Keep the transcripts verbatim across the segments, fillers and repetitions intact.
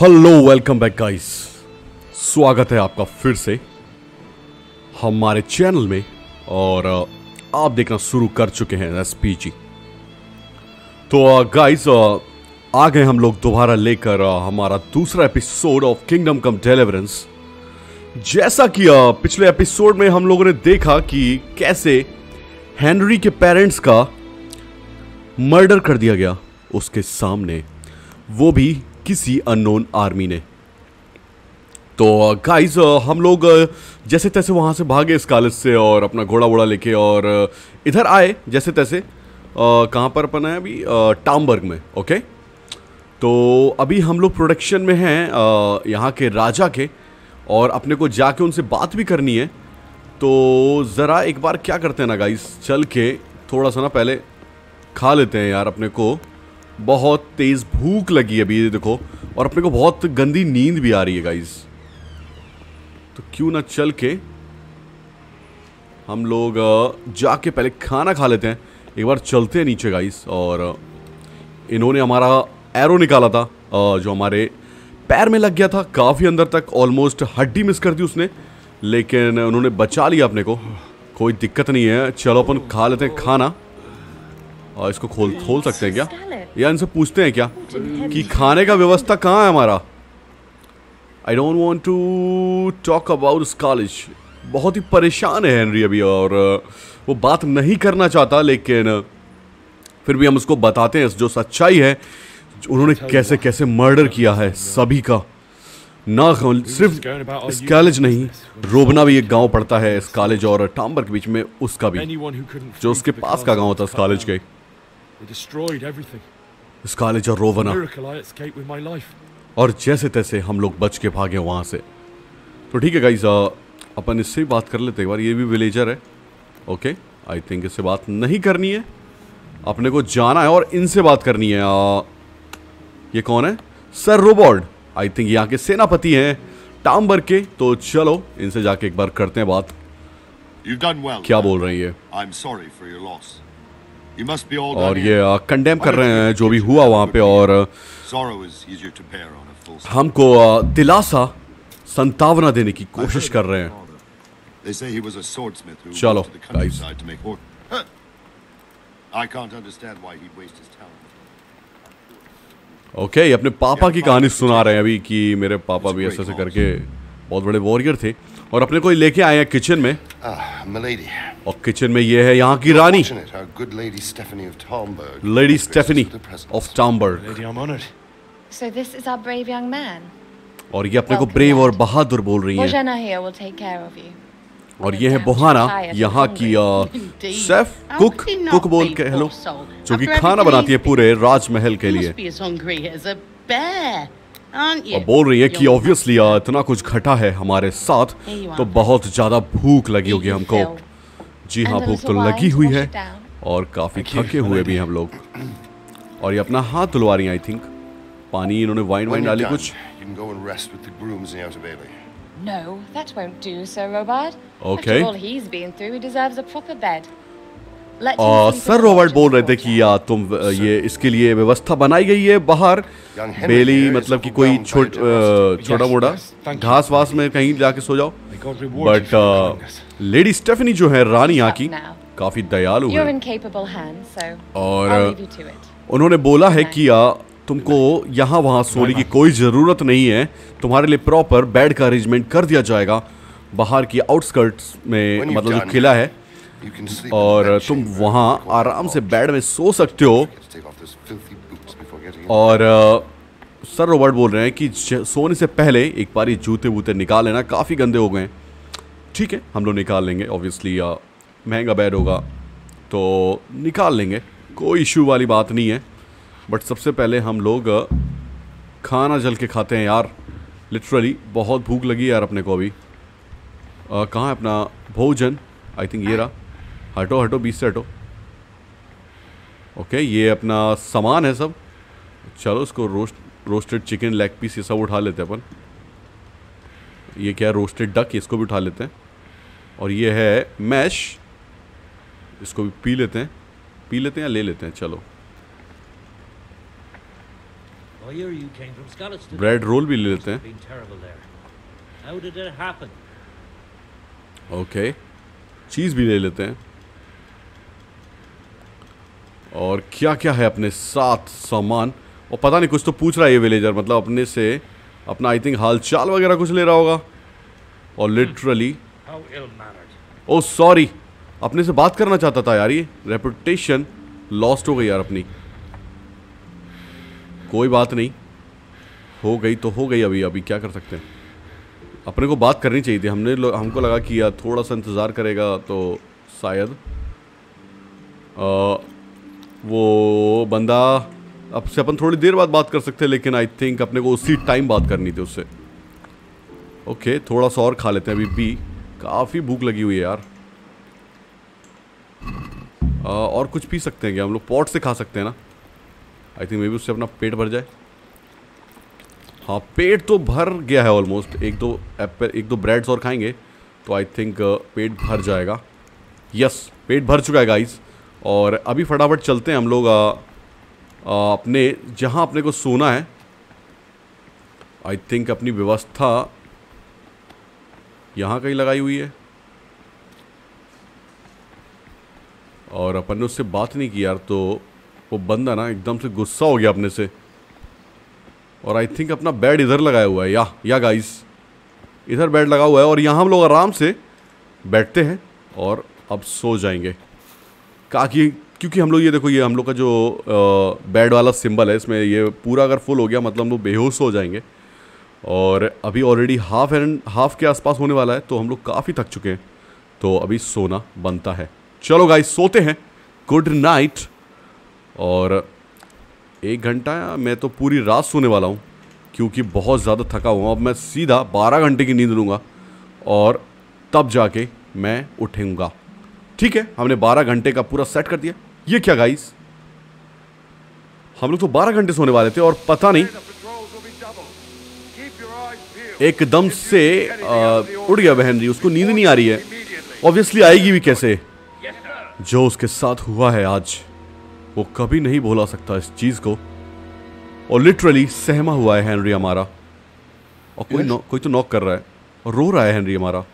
Hello welcome back guys, स्वागत है आपका फिर से हमारे चैनल में। और आप देखना शुरू कर चुके हैं एसपीजी। तो गाइस आ गए हम लोग दोबारा लेकर हमारा दूसरा episode of Kingdom Come Deliverance. जैसा कि पिछले एपिसोड में हम लोगों ने देखा कि कैसे हेनरी के पेरेंट्स का मर्डर कर दिया गया उसके सामने, वो भी किसी अननोन आर्मी ने। तो गाइस हम लोग जैसे तैसे वहाँ से भागे स्कालिट्स से और अपना घोड़ा वोड़ा लेके और इधर आए जैसे तैसे। कहाँ पर अपन है अभी? टामबर्ग में। ओके, तो अभी हम लोग प्रोडक्शन में हैं यहाँ के राजा के, और अपने को जाके उनसे बात भी करनी है। तो ज़रा एक बार क्या करते हैं ना गाइस, चल के थोड़ा सा ना पहले खा लेते हैं यार। अपने को बहुत तेज़ भूख लगी है अभी, ये देखो, और अपने को बहुत गंदी नींद भी आ रही है गाइस। तो क्यों ना चल के हम लोग जाके पहले खाना खा लेते हैं। एक बार चलते हैं नीचे गाइस। और इन्होंने हमारा एरो निकाला था जो हमारे पैर में लग गया था काफ़ी अंदर तक, ऑलमोस्ट हड्डी मिस कर दी उसने, लेकिन उन्होंने बचा लिया अपने को। कोई दिक्कत नहीं है, चलो अपन खा लेते हैं खाना। और इसको खोल खोल सकते हैं क्या, या इनसे पूछते हैं क्या कि खाने का व्यवस्था कहाँ है हमारा? I don't want to talk about Skalitz. बहुत ही परेशान है हेनरी अभी, और वो बात नहीं करना चाहता, लेकिन फिर भी हम उसको बताते हैं जो सच्चाई है, उन्होंने कैसे कैसे मर्डर किया है सभी का। ना सिर्फ स्कालिज नहीं, रोबना भी एक गांव पड़ता है स्कालिज और टामबर्ग के बीच में, उसका भी, जो उसके पास का गांव था स्कालिज के। स्कालिज और रोवना, और जैसे तैसे हम लोग बच के भागे वहाँ से। तो ठीक है गाइस, अपन इससे बात कर लेते हैं एक बार। ये भी विलेजर है। ओके, आई थिंक इससे बात नहीं करनी है, अपने को जाना है और इनसे बात करनी है। आ, ये कौन है? सर रोबर्ट, आई थिंक यहाँ के सेनापति हैं टामबर्ग के। तो चलो इनसे जाके एक बार करते हैं बात। well, क्या बोल रही है? और ये कंडेम कर रहे हैं जो भी हुआ वहाँ पे, और हमको दिलासा संतावना देने की कोशिश कर रहे हैं। चलो गाइस, ओके, अपने पापा की कहानी सुना रहे हैं अभी कि मेरे पापा भी ऐसे ऐसे करके बहुत बड़े वॉरियर थे। और अपने को लेके आए हैं किचन में, और किचन में ये है यहाँ की रानी, लेडी स्टेफनी ऑफ टामबर्ग। और ये अपने को ब्रेव और बहादुर बोल रही है। और ये है बोहाना, यहाँ की शेफ कुक कुक बोल के हेलो, जो कि खाना बनाती है पूरे राजमहल के लिए। और बोल रही है कि ऑब्वियसली इतना कुछ घटा है हमारे साथ, तो बहुत ज्यादा भूख लगी होगी हमको। जी हाँ, भूख तो लगी हुई है, और काफी थके हुए भी हम लोग। और ये अपना हाथ धुलवा रही है आई थिंक, पानी इन्होंने वाइन वाइन डाली कुछ। No, that won't do, Sir Robert. Okay. After all he's been through, he deserves a proper bed. और सर रॉबर्ट बोल रहे थे कि या तुम ये इसके लिए व्यवस्था बनाई गई है बाहर, बेली मतलब कि कोई छोट छोटा मोटा घास वास में कहीं जाके सो जाओ। बट लेडी स्टेफनी जो है रानी यहाँ की, काफी दयालु है, और उन्होंने बोला है कि या तुमको यहाँ वहाँ सोने की कोई ज़रूरत नहीं है, तुम्हारे लिए प्रॉपर बेड का अरेंजमेंट कर दिया जाएगा बाहर की आउटस्कर्ट्स में, मतलब जो किला है, और तुम वहाँ आराम से बेड में सो सकते हो। और सर रॉबर्ट बोल रहे हैं कि सोने से पहले एक बार ये जूते वूते निकाल लेना, काफ़ी गंदे हो गए हैं। ठीक है, हम लोग निकाल लेंगे, ऑब्वियसली महंगा बेड होगा तो निकाल लेंगे, कोई इशू वाली बात नहीं है। बट सबसे पहले हम लोग खाना जल के खाते हैं यार, लिटरली बहुत भूख लगी यार अपने को अभी। कहाँ है अपना भोजन? आई थिंक ये रहा। हटो हटो, बीच से हटो। ओके, ये अपना सामान है सब। चलो इसको roast roasted chicken leg piece ये सब उठा लेते हैं अपन। ये क्या है? रोस्टेड डक, इसको भी उठा लेते हैं। और ये है मैश, इसको भी पी लेते हैं। पी लेते हैं या ले लेते हैं? चलो I hear you came from Skalitz today. Bread roll bhi le lete hain. It's been terrible there. How did it happen? Okay. Cheese bhi le lete hain. और क्या क्या है अपने साथ सामान और पता नहीं कुछ तो पूछ रहा है ये विलेजर मतलब अपने से अपना आई थिंक हालचाल वगैरह कुछ ले रहा होगा और लिटरली ओ सॉरी अपने से बात करना चाहता था यार ये रेपुटेशन लॉस्ट हो गई यार अपनी कोई बात नहीं हो गई तो हो गई अभी अभी क्या कर सकते हैं अपने को बात करनी चाहिए थी हमने हमको लगा कि यार थोड़ा सा इंतज़ार करेगा तो शायद वो बंदा अब से अपन थोड़ी देर बाद बात कर सकते हैं लेकिन आई थिंक अपने को उसी टाइम बात करनी थी उससे ओके okay, थोड़ा सा और खा लेते हैं अभी भी काफ़ी भूख लगी हुई है यार आ, और कुछ पी सकते हैं क्या हम लोग पॉट से खा सकते हैं ना आई थिंक मे बी उससे अपना पेट भर जाए हाँ पेट तो भर गया है ऑलमोस्ट एक दो एप्पल एक दो ब्रेड्स और खाएंगे तो आई थिंक पेट भर जाएगा यस पेट भर चुका है गाइस और अभी फटाफट चलते हैं हम लोग आ, आ, अपने जहाँ अपने को सोना है आई थिंक अपनी व्यवस्था यहाँ कहीं लगाई हुई है और अपन ने उससे बात नहीं की यार तो वो बंदा ना एकदम से गुस्सा हो गया अपने से और आई थिंक अपना बेड इधर लगाया हुआ है या या गाइस इधर बेड लगा हुआ है और यहाँ हम लोग आराम से बैठते हैं और अब सो जाएंगे काकी क्योंकि हम लोग ये देखो ये हम लोग का जो बेड वाला सिंबल है इसमें ये पूरा अगर फुल हो गया मतलब हम लोग बेहोश हो जाएंगे और अभी ऑलरेडी हाफ एंड हाफ के आसपास होने वाला है तो हम लोग काफ़ी थक चुके हैं तो अभी सोना बनता है चलो गाइस सोते हैं गुड नाइट और एक घंटा मैं तो पूरी रात सोने वाला हूँ क्योंकि बहुत ज़्यादा थका हुआ हूँ अब मैं सीधा बारह घंटे की नींद लूँगा और तब जाके मैं उठूँगा ठीक है हमने बारह घंटे का पूरा सेट कर दिया ये क्या गाइस हम लोग तो बारह घंटे सोने वाले थे और पता नहीं एकदम से उड़ गया हेनरी उसको नींद नहीं आ रही है ऑब्वियसली आएगी भी कैसे जो उसके साथ हुआ है आज वो कभी नहीं भुला सकता इस चीज को और लिटरली सहमा हुआ है हेनरी हमारा और कोई नौ, कोई तो नॉक कर रहा है और रो रहा है हेनरी हमारा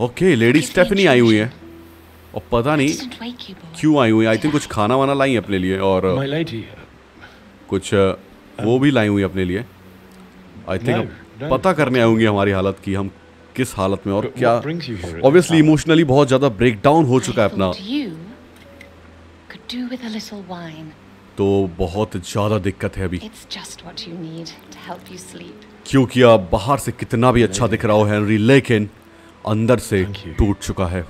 ओके लेडी स्टेफनी आई हुई है और पता नहीं क्यों आई हुई आई थिंक कुछ खाना वाना लाई अपने लिए और कुछ वो भी लाई हुई अपने लिए आई थिंक पता करने आई होंगी हमारी हालत की हम किस हालत में और क्या ऑब्वियसली इमोशनली बहुत ज़्यादा ब्रेकडाउन हो चुका है अपना तो बहुत ज़्यादा दिक्कत है अभी क्योंकि आप बाहर से कितना भी अच्छा दिख रहा हो हेनरी लेकिन अंदर से टूट चुका है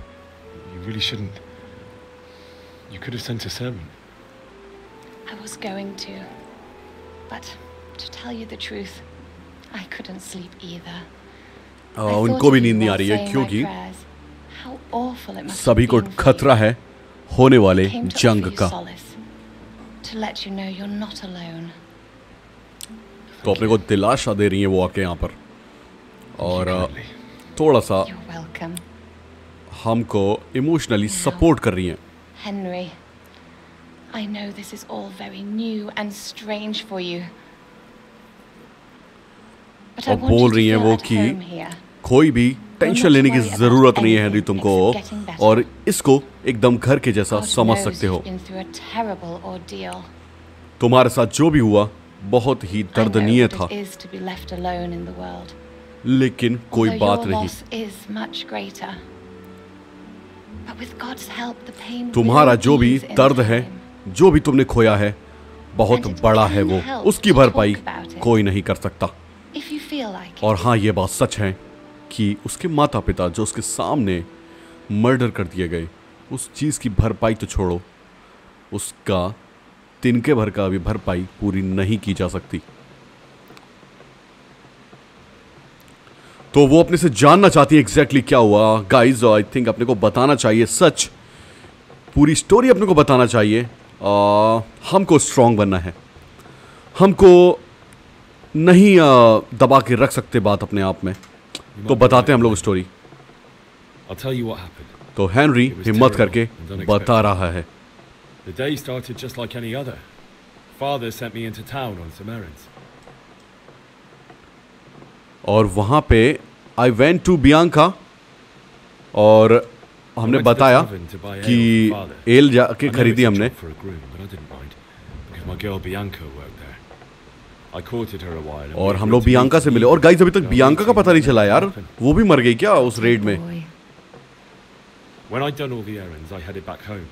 उनको भी नींद नहीं आ रही है क्योंकि सभी को खतरा है होने वाले जंग का तो अपने को दिलासा दे रही है वो आके यहाँ पर और थोड़ा सा हमको इमोशनली सपोर्ट कर रही हैं Henry I know this is all very new and strange for you और बोल रही हैं वो कि कोई भी टेंशन लेने की जरूरत नहीं है हेनरी तुमको और इसको एकदम घर के जैसा समझ सकते हो तुम्हारे साथ जो भी हुआ बहुत ही दर्दनीय था लेकिन कोई बात नहीं तुम्हारा जो भी दर्द है जो भी तुमने खोया है बहुत बड़ा है वो उसकी भरपाई कोई नहीं कर सकता और हाँ ये बात सच है कि उसके माता पिता जो उसके सामने मर्डर कर दिए गए उस चीज़ की भरपाई तो छोड़ो उसका तिनके भर का भी भरपाई पूरी नहीं की जा सकती तो वो अपने से जानना चाहती है एग्जैक्टली क्या हुआ गाइज आई थिंक अपने को बताना चाहिए सच पूरी स्टोरी अपने को बताना चाहिए आ, हमको स्ट्रांग बनना है हमको नहीं आ, दबा के रख सकते बात अपने आप में तो बताते हैं हम लोग स्टोरी तो हेनरी हिम्मत करके बता रहा है Father sent me into town on some errands. और वहाँ पे I went to Bianca और हमने बताया कि एल जाके खरीदी हमने. और हम लोग बियांका से मिले. और गाइस अभी तक बियांका का पता नहीं चला यार, वो भी मर गई क्या उस रेड में? When I'd done all the errands, I headed back home.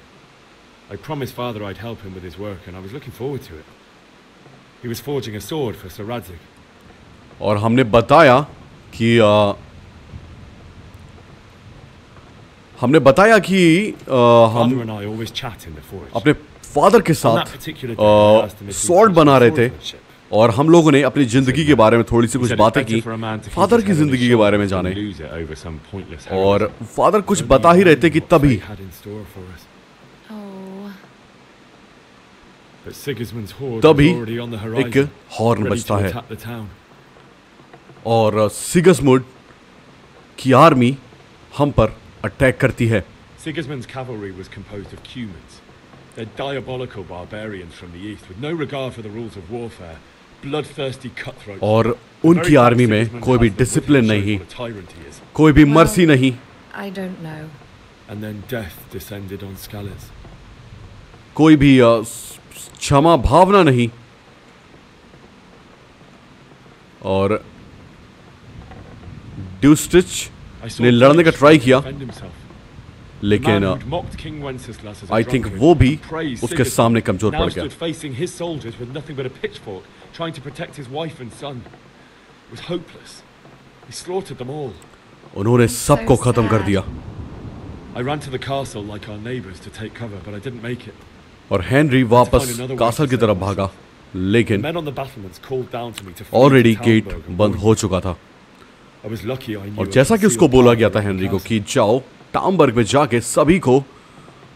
I promised father I'd help him with his work and I was looking forward to it. He was forging a sword for Sir Radzig. और हमने बताया कि आ, हमने बताया कि आ, हम अपने father के साथ सॉर्ड बना रहे थे और हम लोगों ने अपनी जिंदगी के बारे में थोड़ी सी कुछ बातें की, फादर की जिंदगी के बारे में जाने. और फादर कुछ बता ही रहे थे कि तभी तभी एक हॉर्न बजता है और सिगिसमुंड की आर्मी हम पर अटैक करती है. Sigismund's cavalry was composed of Cumans. They're diabolical barbarians from the east with no regard for the rules of warfare, bloodthirsty cutthroats. और उनकी आर्मी में कोई भी डिसिप्लिन नहीं, कोई भी मर्सी नहीं. I don't know. And then death descended on Skalitz. कोई भी क्षमा भावना नहीं. और ड्यूस्टिच ने लड़ने का ट्राई किया लेकिन आई थिंक वो भी उसके सामने कमजोर पड़ गया. उन्होंने सबको खत्म कर दिया. और हेनरी वापस कासल की तरफ भागा लेकिन ऑलरेडी गेट बंद हो चुका था. और जैसा कि उसको बोला गया था हेनरी को कि जाओ टामबर्ग में जाके सभी को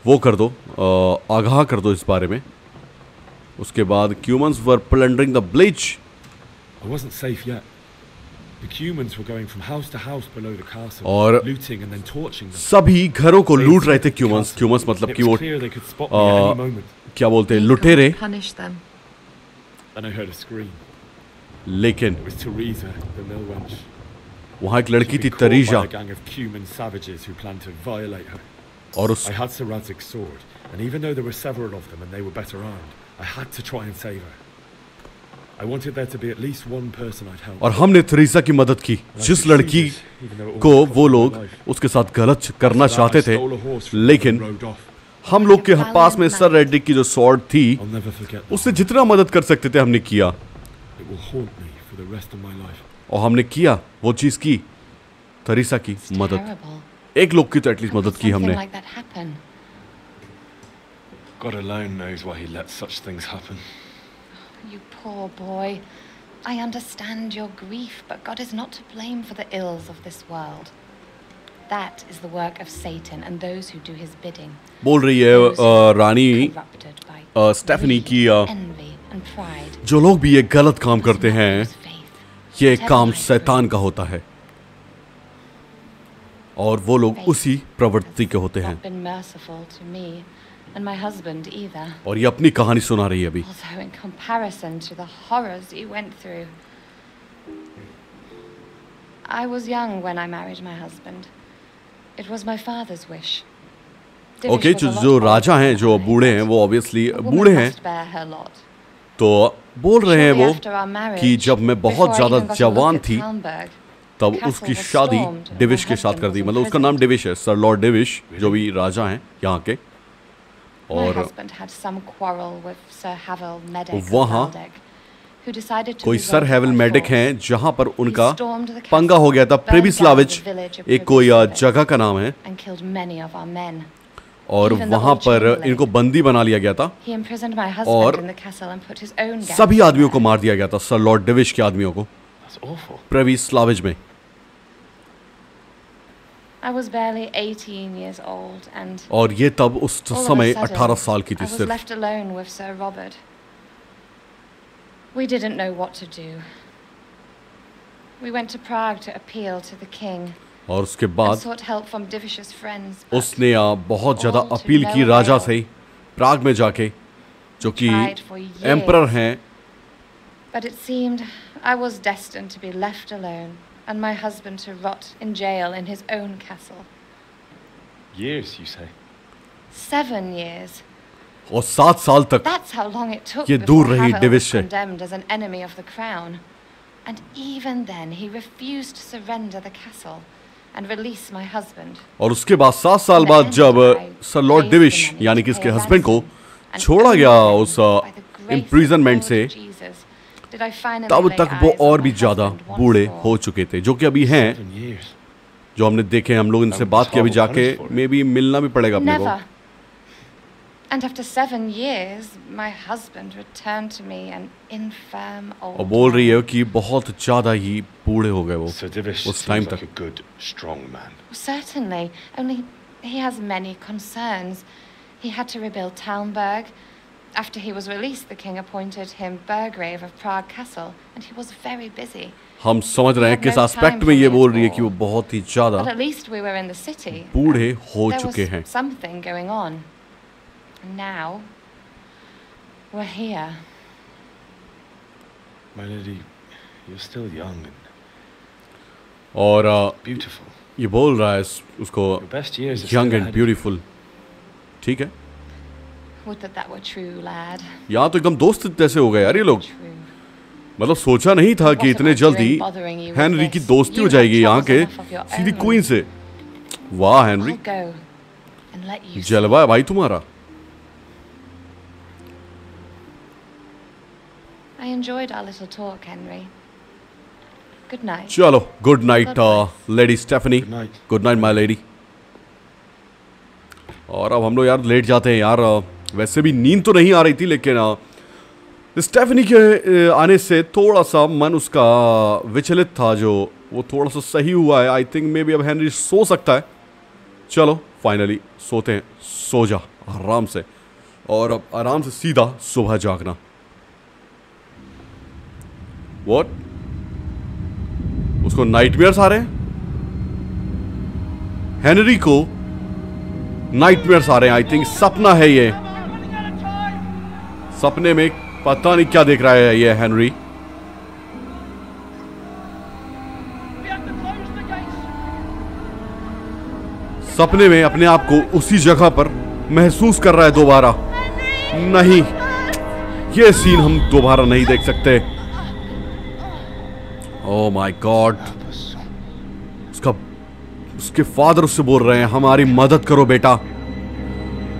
वो कर दो, आगाह कर दो इस बारे में. उसके बाद Cumans were plundering the bleach. और सभी घरों को लूट रहे थे क्यूमंस. क्यूमंस मतलब कि वो आ, क्या बोलते हैं, लुटेरे. लेकिन वहाँ एक लड़की थी तरीजा और उस और हमने थेरेसा की मदद की जिस लड़की को वो लोग उसके साथ गलत करना चाहते थे. लेकिन हम लोग के पास में सर रेड्डिक की जो सॉर्ड थी उससे जितना मदद कर सकते थे हमने किया. और हमने किया वो चीज की थेरेसा की मदद. एक लोग की तो एटलीस्ट मदद की हमने. God alone knows why he lets such things happen. You poor boy. I understand your grief, but God is not to blame for the ills of this world. That is the work of Satan and those who do his bidding. बोल रही है रानी Stephanie की जो लोग भी ये गलत काम करते हैं ये काम शैतान का होता है और वो लोग उसी प्रवृत्ति के होते हैं. और ये अपनी कहानी सुना रही है अभी. ओके जो जो राजा हैं, जो बूढ़े हैं, वो ऑब्वियसली बूढ़े हैं. तो बोल रहे हैं वो कि जब मैं बहुत ज़्यादा जवान थी तब उसकी शादी डिविश के साथ कर दी. मतलब उसका नाम डिविश है, सर लॉर्ड डिविश जो भी राजा हैं यहाँ के. और वहाँ कोई सर हैवल मेडिक हैं जहाँ पर उनका पंगा हो गया था. प्रेबिस्लाविच एक कोई जगह का नाम है और वहाँ पर इनको बंदी बना लिया गया था और सभी आदमियों को मार दिया गया था सर लॉर्ड डिविश के आदमियों को प्रेबिस्लाविच में. और ये तब उस समय अठारह साल की थी सिर्फ. We didn't know what to do. We went to Prague to appeal to the king. और उसके बाद sought help from Divish's friends. उसने बहुत ज़्यादा अपील की राजा से प्राग में जाके जो कि एम्परर हैं. But it seemed I was destined to be left alone and my husband to rot in jail in his own castle. Years, you say? Seven years. और सात साल तक ये दूर रही डिविश से. और उसके बाद सात साल बाद जब सर लॉर्ड डिविश यानी कि इसके हस्बैंड को छोड़ा गया उस इम्प्रिजनमेंट से, तब तक वो और भी ज्यादा बूढ़े हो चुके थे जो कि अभी हैं, जो हमने देखे. हम लोग इनसे बात किया, अभी जाके मे बी मिलना भी पड़ेगा अपने को. And after seven years, my husband returned to me an infirm old. और बोल रही है कि बहुत ज़्यादा ही बूढ़े हो गए वो उस टाइम तक. Sir Divish seems like a good, strong man. Certainly, only he has many concerns. He had to rebuild Talmberg. After he was released, the king appointed him burgrave of Prague Castle, and he was very busy. हम समझ रहे हैं किस aspect में ये बोल रही है कि वो बहुत ही ज़्यादा बूढ़े हो चुके हैं. Something going on. Now we're here. My lady, you're still young and और beautiful. ये बोल रहा है उसको young and beautiful. ठीक है. Would that that were true, lad. यहाँ तो एकदम दोस्त जैसे हो गए यार ये लोग. मतलब सोचा नहीं था कि इतने जल्दी हेनरी की दोस्ती हो जाएगी यहाँ के सीधी क्वीन से. वाह हेनरी, जलवा है भाई तुम्हारा. I enjoyed our little talk, Henry. Good night. Chalo, good night, uh, Lady Stephanie. Good night. Good night, my lady. और अब हम लोग यार लेट जाते हैं यार. वैसे भी नींद तो नहीं आ रही थी, लेकिन स्टेफनी के आने से थोड़ा सा मन उसका विचलित था, जो वो थोड़ा सा सही हुआ है. आई थिंक मे बी अब हेनरी सो सकता है. चलो फाइनली सोते हैं. सो जा आराम से, और अब आराम से सीधा सुबह जागना. What? उसको नाइटमेयर्स आ रहे हैं. हेनरी को नाइटमेयर्स आ रहे हैं. आई थिंक सपना है ये. सपने में पता नहीं क्या देख रहा है ये हेनरी. सपने में अपने आप को उसी जगह पर महसूस कर रहा है दोबारा. नहीं, ये सीन हम दोबारा नहीं देख सकते. Oh my God! उसका उसके फादर उससे बोल रहे हैं, हमारी मदद करो बेटा,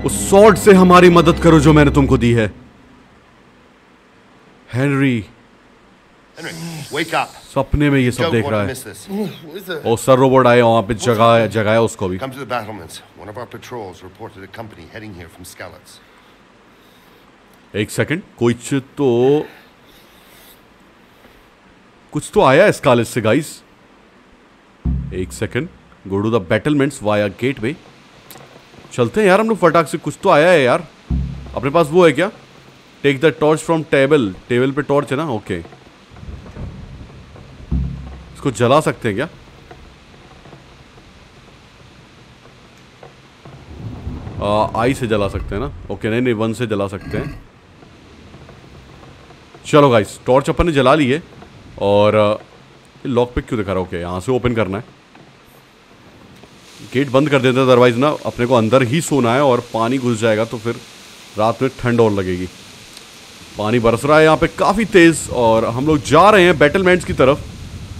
उस सॉर्ड से हमारी मदद करो जो मैंने तुमको दी है. हेनरी सपने में ये सब देख रहा है. और सर रोबर्ट आए वहां पे, जगाया जगाया उसको भी. एक सेकंड, कोई चीज तो कुछ तो आया है स्कालिट्स से गाइस. एक second. Go to the battlements via gateway. चलते हैं यार हम लोग फटाक से. कुछ तो आया है यार. अपने पास वो है क्या? Take the torch from table. Table पे टॉर्च है ना. ओके, इसको जला सकते हैं क्या? आ, आई से जला सकते हैं ना. ओके, नहीं नहीं, वन से जला सकते हैं. चलो गाइस, टॉर्च अपन ने जला ली है. और लॉक पिक क्यों दिखा रहा है? ओके, यहाँ से ओपन करना है. गेट बंद कर देते हैं, अदरवाइज ना अपने को अंदर ही सोना है और पानी घुस जाएगा तो फिर रात में ठंड और लगेगी. पानी बरस रहा है यहाँ पे काफ़ी तेज़. और हम लोग जा रहे हैं बैटलमेंट्स की तरफ,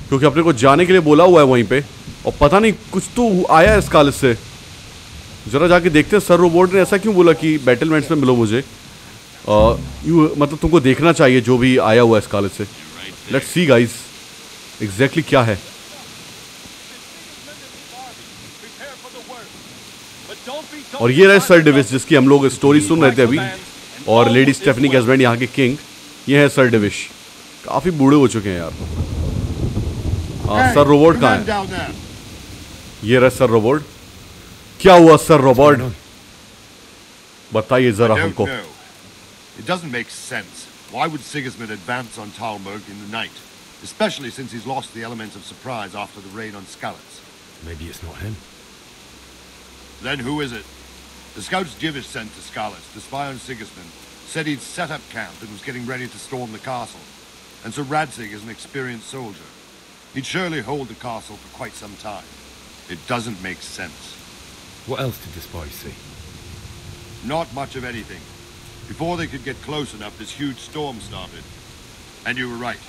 क्योंकि अपने को जाने के लिए बोला हुआ है वहीं पे. और पता नहीं कुछ तो आया है इस कॉलेज से. ज़रा जाके देखते हैं सर रोबोट ने ऐसा क्यों बोला कि बैटलमेंट्स में मिलो मुझे. यू मतलब तुमको देखना चाहिए जो भी आया हुआ है इस कॉलेज से. लेट्स सी गाइज एग्जैक्टली क्या है. और ये रहे सर डिविश, जिसकी हम लोग स्टोरी सुन रहे थे अभी. और लेडी स्टेफनी के हस्बैंड यहाँ के किंग. ये है सर डिविश. काफी बूढ़े हो चुके हैं यार. आ, सर रोबोट कहाँ है? ये रहे सर रोबोट. क्या हुआ सर रोबोट, बताइए जरा हमको. Why would Sigismund advance on Talmberg in the night, especially since he's lost the elements of surprise after the raid on Skalitz? Maybe it's not him. Then who is it? The scouts Divish sent to Skalitz to spy on Sigismund Said he'd set up camp and was getting ready to storm the castle. And Sir Radzig is an experienced soldier. He'd surely hold the castle for quite some time. It doesn't make sense. What else did the spy see? Not much of anything. Before they could get close enough, this huge storm started. And you were right.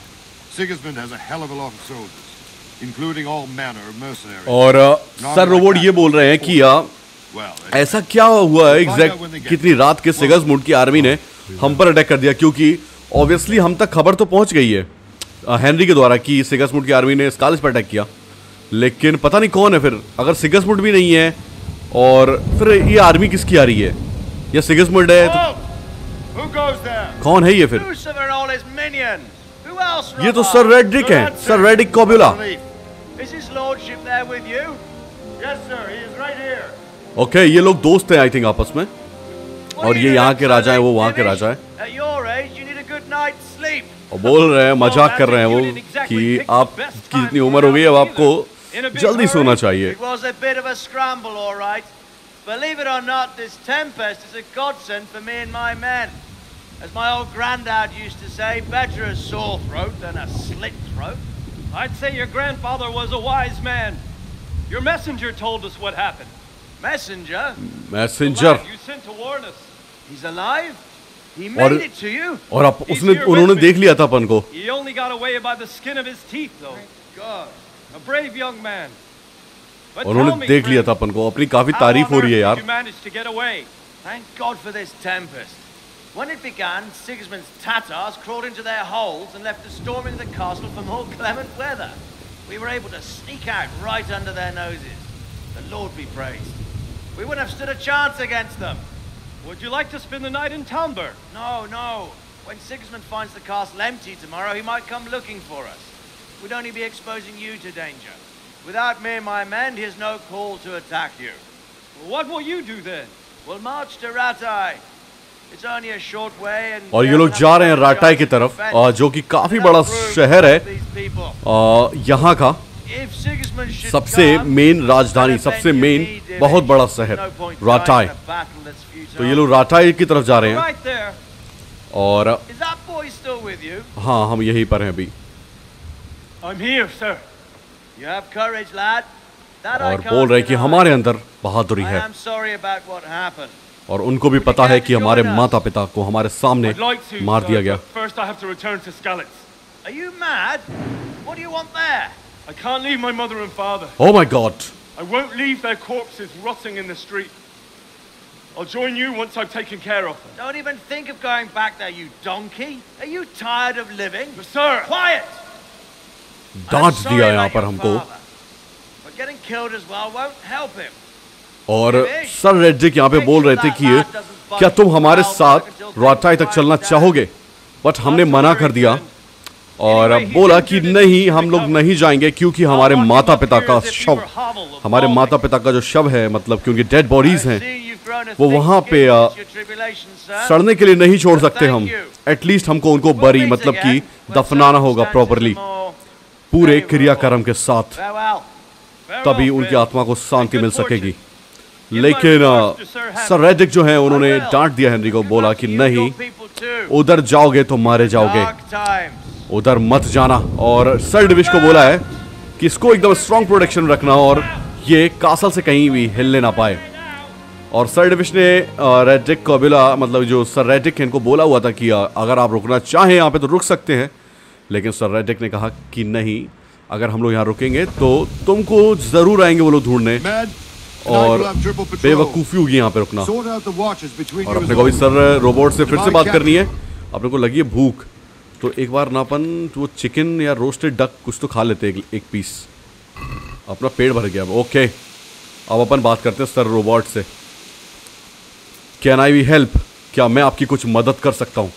Sigismund has a hell of a lot of soldiers, including all manner of mercenaries. और sir robot ये बोल रहे हैं कि ऐसा क्या हुआ है एग्जैक्ट कितनी रात के सिगिसमुंड की आर्मी ने हम पर अटैक कर दिया, क्योंकि ऑब्वियसली हम तक खबर तो पहुंच गई है हेनरी के द्वारा कि सिगिसमुंड की आर्मी ने स्कालिस पर अटैक किया, लेकिन पता नहीं कौन है फिर, अगर सिगिसमुंड भी नहीं है और फिर ये आर्मी किसकी आ रही है, या सिगिसमुंड है तो कौन है ये फिर? ये तो सर रेड्रिक हैं, सर रेड्रिग कोब्यूला। ओके, ये लोग दोस्त हैं आई थिंक आपस में, और ये यहाँ के राजा है, वो वहाँ के राजा है, और बोल रहे हैं, मजाक कर रहे हैं वो कि आपकी इतनी उम्र हो गई अब आपको जल्दी सोना चाहिए। Believe it or not, this tempest is a godsend for me and my men. As my old granddad used to say, better a sore throat than a slit throat. I'd say your grandfather was a wise man. Your messenger told us what happened. Messenger? Messenger. You sent to warn us. He's alive? He made it to you. और आप उसने उन्होंने देख लिया था अपन को. He only got away by the skin of his teeth, though. God, a brave young man. और उन्होंने देख लिया था अपन को, अपनी काफी तारीफ हो रही है यार। Thank God for this tempest. When it began, Sigismund's Tatars crawled into their holes and left the storm into the castle for more clement weather. We were able to sneak out right under their noses. The Lord be praised. We wouldn't have stood a chance against them. Would you like to spend the night in Talmberg? No, no. When Sigismund finds the castle empty tomorrow, he might come looking for us. We'd only be exposing you to danger. Without me and my men, here's no call to attack you. What will you do then? We'll march to Ratae. It's only a short way and और ये लोग जा रहे हैं राटाई की तरफ, जो कि काफी बड़ा शहर है यहाँ का, सबसे मेन राजधानी, सबसे मेन बहुत बड़ा शहर राटाई। तो ये लोग राटाई की तरफ जा रहे हैं और हाँ हम यहीं पर हैं अभी। You have courage, lad. और बोल रहे कि हमारे अंदर बहादुरी है और उनको भी पता है कि हमारे माता पिता को हमारे सामने मार दिया गया। Oh my God! I won't leave their corpses rotting in the street. I'll join you once I've taken care of them. Don't even think of going back there, you donkey. Are you tired of living? But sir, quiet. डांट दिया यहाँ पर हमको। और sir रेड्रिक यहाँ पे बोल रहे थे कि क्या तुम हमारे साथ राटाई तक चलना चाहोगे, बट हमने मना कर दिया और बोला कि नहीं हम लोग नहीं जाएंगे, क्योंकि हमारे माता पिता का शव, हमारे माता पिता का जो शव है, मतलब क्योंकि डेड बॉडीज हैं, वो वहाँ पे सड़ने के लिए नहीं छोड़ सकते हम। एटलीस्ट हमको उनको बरी मतलब कि दफनाना होगा प्रॉपरली, पूरे क्रियाक्रम के साथ, तभी उनकी आत्मा को शांति मिल सकेगी। लेकिन सर रेड्रिक जो हैं उन्होंने डांट दिया हेनरी को, बोला कि नहीं उधर जाओगे तो मारे जाओगे, उधर मत जाना। और सर डिविश को बोला है कि इसको एकदम स्ट्रांग प्रोटेक्शन रखना और ये कासल से कहीं भी हिलने ना पाए। और सर डिविश ने रेड्रिक कोब्यूला मतलब जो सर रेड्रिक इनको बोला हुआ था कि अगर आप रुकना चाहें यहाँ पे तो रुक सकते हैं, लेकिन सर रेड्रिक ने कहा कि नहीं, अगर हम लोग यहाँ रुकेंगे तो तुमको जरूर आएंगे वो लोग ढूंढने और बेवकूफ़ी होगी यहाँ पे रुकना। और अपने को भी सर रोबोट से फिर से बात करनी है, अपने को लगी है भूख, तो एक बार नापन वो चिकन या रोस्टेड डक कुछ तो खा लेते हैं, एक पीस। अपना पेट भर गया। ओके, अब अपन बात करते हैं सर रोबोट से। कैन आई बी हेल्प, क्या मैं आपकी कुछ मदद कर सकता हूँ?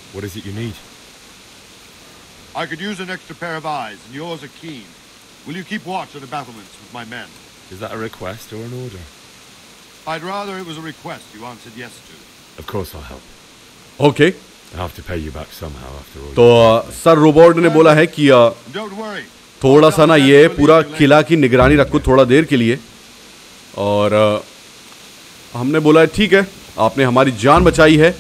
I could use an extra pair of eyes, and yours are keen. Will you keep watch on the battlements with my men? Is that a request or an order? I'd rather it was a request you answered yes to. Of course I'll help. Okay. I have to pay you back somehow after all. तो sir robot ने बोला है कि थोड़ा सा ना ये पूरा किला की निगरानी रखो थोड़ा देर के लिए, और हमने बोला है ठीक है, आपने हमारी जान बचाई है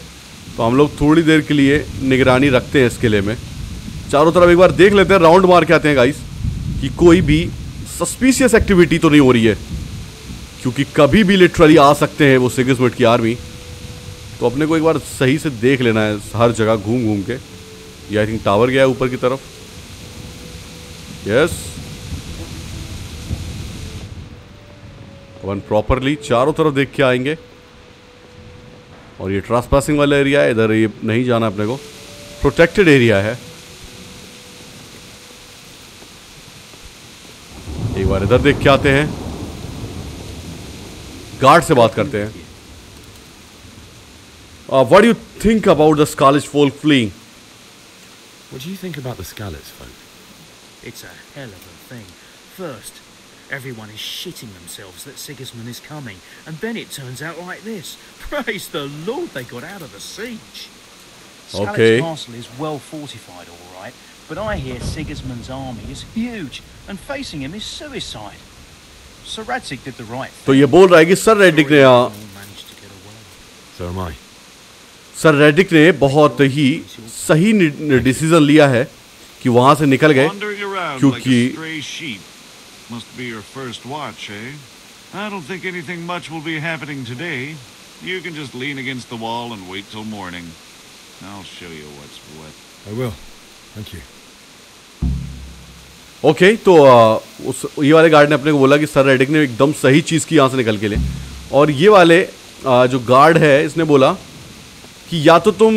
तो हम लोग थोड़ी देर के लिए निगरानी रखते हैं इस किले में, चारों तरफ एक बार देख लेते हैं, राउंड मार के आते हैं गाइस कि कोई भी सस्पिशियस एक्टिविटी तो नहीं हो रही है, क्योंकि कभी भी लिटरली आ सकते हैं वो सिगिस्मंड की आर्मी। तो अपने को एक बार सही से देख लेना है हर जगह घूम घूम के। ये आई थिंक टावर गया है ऊपर की तरफ। यस वन प्रॉपरली चारों तरफ देख के आएंगे। और ये ट्रांसपासिंग वाला एरिया है, इधर ये नहीं जाना अपने को, प्रोटेक्टेड एरिया है। एक बार इधर देख के आते हैं, गार्ड से बात करते हैं। Uh, what do you think about the Skalitz folk fleeing? What do you think about the Skalitz folk? It's a hell of a thing. First, everyone is shitting themselves that Sigismund is coming, and then it turns out like this. Praise the Lord, they got out of the siege. Okay. Skalitz castle is well fortified, all right, but I hear Sigismund's army is huge, and facing him is suicide. Sir Radzig did the right thing. So you're bold, I guess, Sir Radzig. Yeah. So am I. Sir Radzig ने बहुत ही सही decision लिया है कि वहां से निकल गए, क्योंकि ओके तो उस ये वाले गार्ड ने अपने को बोला कि सर रेडिक ने एकदम सही चीज की यहां से निकल के लिए। और ये वाले जो गार्ड है इसने बोला कि या तो तुम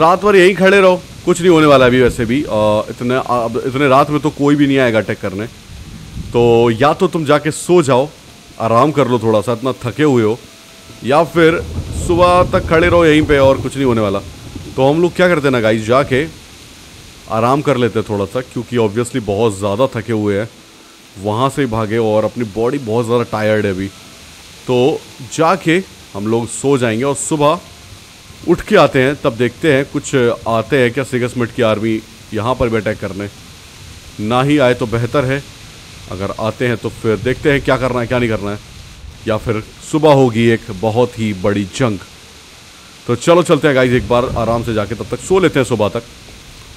रात भर यहीं खड़े रहो, कुछ नहीं होने वाला अभी, वैसे भी इतने अब इतने रात में तो कोई भी नहीं आएगा अटैक करने, तो या तो तुम जाके सो जाओ, आराम कर लो थोड़ा सा, इतना थके हुए हो, या फिर सुबह तक खड़े रहो यहीं पे और कुछ नहीं होने वाला। तो हम लोग क्या करते हैं ना गाइस, जाके आराम कर लेते हैं थोड़ा सा, क्योंकि ऑब्वियसली बहुत ज़्यादा थके हुए हैं, वहाँ से भागे और अपनी बॉडी बहुत ज़्यादा टायर्ड है अभी, तो जाके हम लोग सो जाएंगे और सुबह उठ के आते हैं, तब देखते हैं कुछ आते हैं क्या सिगिस्मंड की आर्मी यहाँ पर भी अटैक करने। ना ही आए तो बेहतर है, अगर आते हैं तो फिर देखते हैं क्या करना है क्या नहीं करना है, या फिर सुबह होगी एक बहुत ही बड़ी जंग। तो चलो चलते हैं गाइस, एक बार आराम से जाके तब तक सो लेते हैं, सुबह तक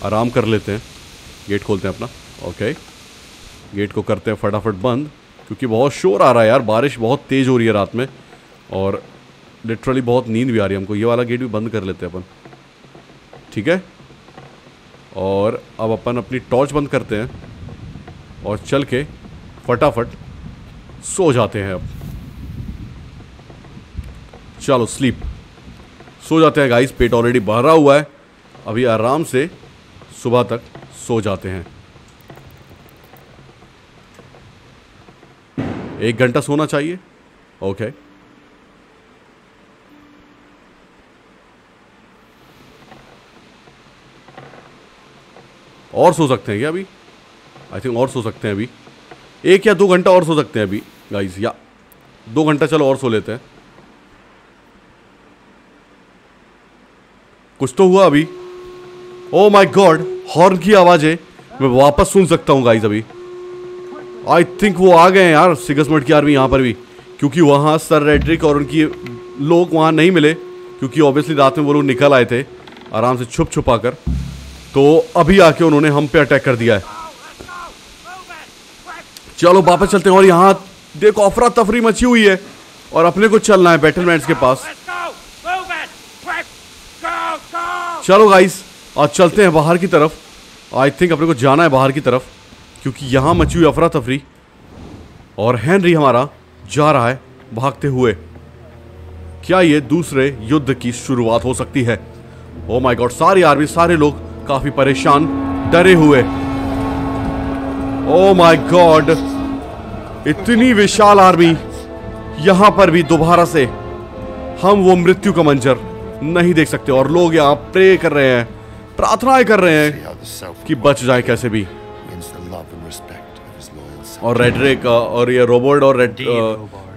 आराम कर लेते हैं। गेट खोलते हैं अपना। ओके, गेट को करते हैं फटाफट बंद, क्योंकि बहुत शोर आ रहा है यार, बारिश बहुत तेज़ हो रही है रात में और लिटरली बहुत नींद भी आ रही है हमको। ये वाला गेट भी बंद कर लेते हैं अपन, ठीक है। और अब अपन अपनी टॉर्च बंद करते हैं और चल के फटाफट सो जाते हैं। अब चलो स्लीप, सो जाते हैं गाइस। पेट ऑलरेडी भरा हुआ है, अभी आराम से सुबह तक सो जाते हैं। एक घंटा सोना चाहिए। ओके, और सो सकते हैं क्या अभी? आई थिंक और सो सकते हैं अभी, एक या दो घंटा और सो सकते हैं अभी गाइस, या दो घंटा चलो और सो लेते हैं। कुछ तो हुआ अभी। ओ माय गॉड, हॉर्न की आवाज़ें मैं वापस सुन सकता हूँ गाइस अभी। आई थिंक वो आ गए हैं यार, सिगिस्मंड की आर्मी यहाँ पर भी, क्योंकि वहाँ सर रेड्रिक और उनकी लोग वहाँ नहीं मिले, क्योंकि ऑब्वियसली रात में वो लोग निकल आए थे आराम से छुप छुपा कर, तो अभी आके उन्होंने हम पे अटैक कर दिया है। चलो वापस चलते हैं। और यहाँ देखो अफरा तफरी मची हुई है और अपने को चलना है बैटलमेंट्स के पास। चलो गाइस, और चलते हैं बाहर की तरफ। आई थिंक अपने को जाना है बाहर की तरफ, क्योंकि यहाँ मची हुई अफरा तफरी। और हेनरी हमारा जा रहा है भागते हुए। क्या ये दूसरे युद्ध की शुरुआत हो सकती है? ओ माय गॉड, सारी आर्मी, सारे लोग काफी परेशान, डरे हुए। ओह माय गॉड, इतनी विशाल आर्मी, यहां पर भी दोबारा से हम वो मृत्यु का मंजर नहीं देख सकते। और लोग यहाँ प्रे कर रहे हैं, प्रार्थनाएं कर रहे हैं कि बच जाए कैसे भी। और रेडरिक और ये रोबर्ट और रेड